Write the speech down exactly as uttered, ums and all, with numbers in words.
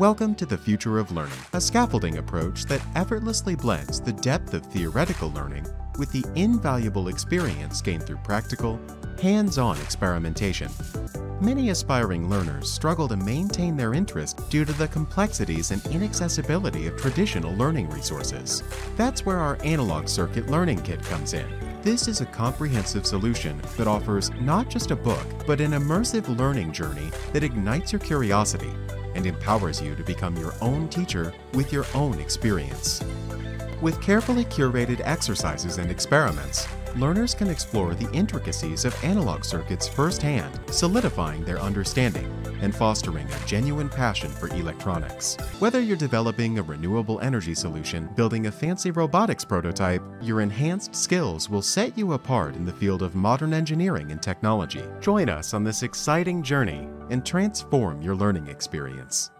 Welcome to the future of learning, a scaffolding approach that effortlessly blends the depth of theoretical learning with the invaluable experience gained through practical, hands-on experimentation. Many aspiring learners struggle to maintain their interest due to the complexities and inaccessibility of traditional learning resources. That's where our Analog Circuit Learning Kit comes in. This is a comprehensive solution that offers not just a book, but an immersive learning journey that ignites your curiosity and empowers you to become your own teacher with your own experience. With carefully curated exercises and experiments, learners can explore the intricacies of analog circuits firsthand, solidifying their understanding and fostering a genuine passion for electronics. Whether you're developing a renewable energy solution, building a fancy robotics prototype, your enhanced skills will set you apart in the field of modern engineering and technology. Join us on this exciting journey and transform your learning experience.